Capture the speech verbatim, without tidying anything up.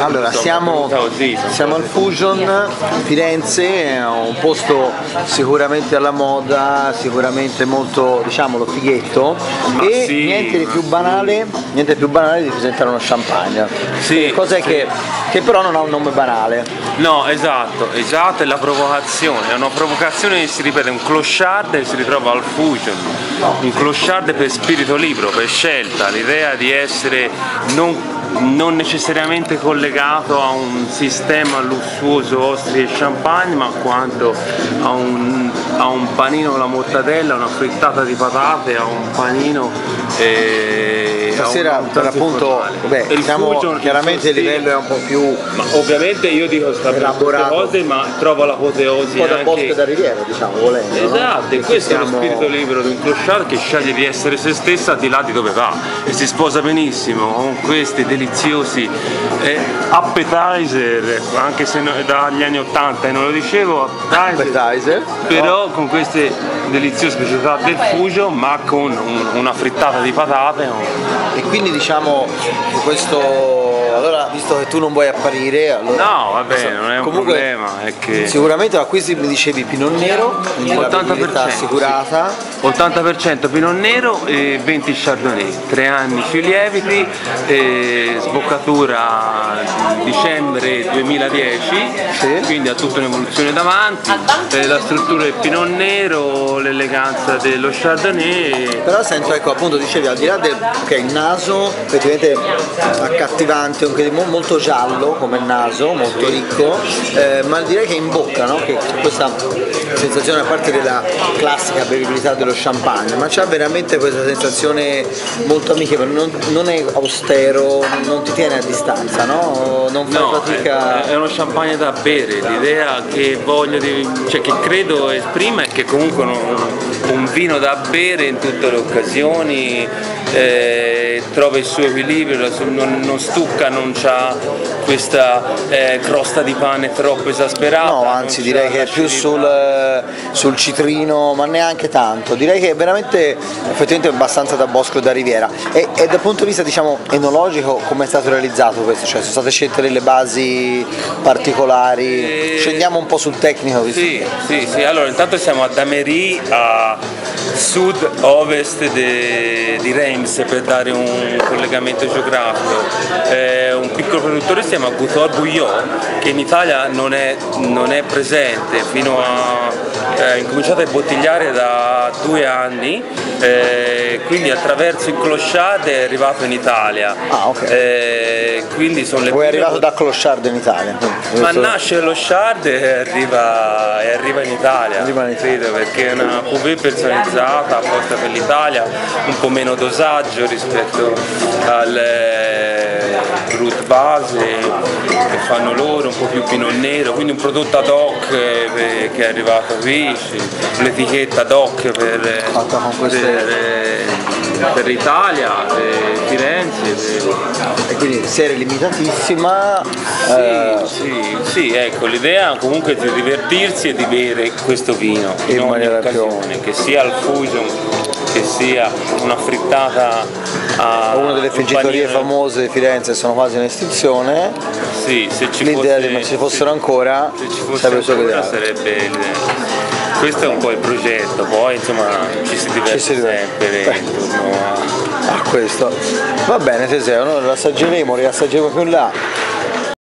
Allora, siamo, siamo al Fusion Firenze, è un posto sicuramente alla moda, sicuramente molto, diciamolo, fighetto. Ma e sì, niente di più banale, niente più banale di presentare una champagne. Sì, cos'è sì. che, che però non ha un nome banale. No, esatto, esatto, è la provocazione, è una provocazione che si ripete, un clochard che si ritrova al Fusion, un clochard per spirito libero, per scelta, l'idea di essere non non necessariamente collegato a un sistema lussuoso ostriche e champagne, ma quanto a un, a un panino alla mortadella, una frittata di patate, a un panino eh, stasera per appunto beh, il siamo, Fusion, chiaramente il livello è un po' più, ma ovviamente io dico sta elaborato cose, ma trovo l'apoteosi un po' da Bosco da Riviera, diciamo, volendo, esatto, no? E questo siamo... è lo spirito libero di un clochard che sceglie di essere se stessa di là di dove va e si sposa benissimo con questi deliziosi eh, appetizer, anche se no, dagli anni ottanta, e non lo dicevo appetizer, appetizer però no, con queste deliziose specialità del Fusion, ma con un, una frittata di patate, no? E quindi diciamo questo, allora visto che tu non vuoi apparire, allora no, va bene, non è un comunque, problema è che... sicuramente da qui mi dicevi Pinot Nero ottanta per cento assicurata, sì. ottanta per cento Pinot Nero e venti Chardonnay, tre anni sui lieviti, e sboccatura dicembre duemiladieci, sì. Quindi ha tutta un'evoluzione davanti, la struttura del Pinot Nero, l'eleganza dello Chardonnay, però sento, ecco, appunto dicevi, al di là del okay, il naso effettivamente accattivante, molto giallo come naso, molto ricco, eh, ma direi che in bocca, no? Che questa sensazione, a parte della classica bevibilità dello champagne, ma c'ha veramente questa sensazione molto amichevole, non, non è austero, non ti tiene a distanza, no? Non fa no, fatica. È, è uno champagne da bere, l'idea che voglio, di, cioè che credo esprima è che comunque un, un vino da bere in tutte le occasioni, eh, trova il suo equilibrio, non, non stucca, non c'ha questa eh, crosta di pane troppo esasperata. No, anzi direi che è più sul, sul citrino, ma neanche tanto. Direi che è veramente, effettivamente, abbastanza da Bosco da Riviera. E, e dal punto di vista, diciamo, enologico, come è stato realizzato questo? Cioè sono state scelte delle basi particolari? E... scendiamo un po' sul tecnico. Sì, sì, sì. Allora, intanto siamo a Damery, a sud-ovest di Rennes, per dare un collegamento geografico. Eh, un piccolo produttore si chiama Goutorbe-Bouillot, che in Italia non è, non è presente, fino a eh, incominciato a imbottigliare da due anni, eh, quindi attraverso il clochard è arrivato in Italia. Ah, ok. Eh, quindi sono le... Poi è arrivato da clochard in Italia. Ma so... nasce lo shard e arriva, e arriva in Italia, arriva in Italia. Credo, perché è una cuvée personalizzata apposta per l'Italia, un po' meno dosaggio rispetto al root base che fanno loro, un po' più Pinot Nero, quindi un prodotto ad hoc che è arrivato qui, l'etichetta ad hoc per, per, per l'Italia, per Firenze. Per... E quindi serie limitatissima. Sì, eh... sì, sì, ecco, l'idea comunque è di divertirsi e di bere questo vino in ogni occasione, che sia al Fusion, che sia una frittata a una delle friggitorie famose di Firenze, sono quasi in estinzione. Sì, se ci l'idea fosse, se ci fossero ancora, se ci fosse sarebbe, ancora sarebbe il... questo è un po' il progetto, poi insomma ci si diverte, ci si diverte. sempre intorno a... a questo. Va bene, Teseo, noi lo assaggeremo, riassaggeremo più in là.